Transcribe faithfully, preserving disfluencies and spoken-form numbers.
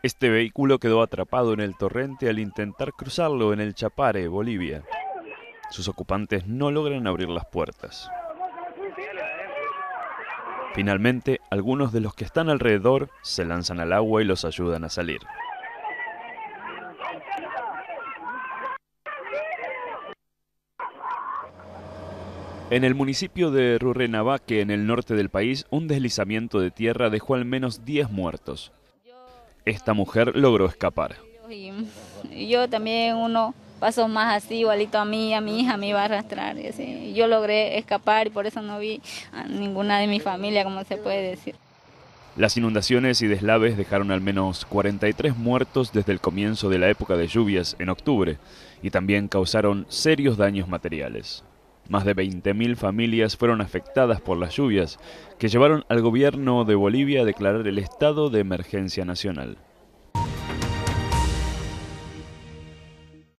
Este vehículo quedó atrapado en el torrente al intentar cruzarlo en el Chapare, Bolivia. Sus ocupantes no logran abrir las puertas. Finalmente, algunos de los que están alrededor se lanzan al agua y los ayudan a salir. En el municipio de Rurrenabaque, en el norte del país, un deslizamiento de tierra dejó al menos diez muertos. Esta mujer logró escapar. Y yo también, uno pasó más así, igualito a mí, a mi hija me iba a arrastrar. Y así. Yo logré escapar y por eso no vi a ninguna de mi familia, como se puede decir. Las inundaciones y deslaves dejaron al menos cuarenta y tres muertos desde el comienzo de la época de lluvias, en octubre, y también causaron serios daños materiales. Más de veinte mil familias fueron afectadas por las lluvias, que llevaron al gobierno de Bolivia a declarar el estado de emergencia nacional.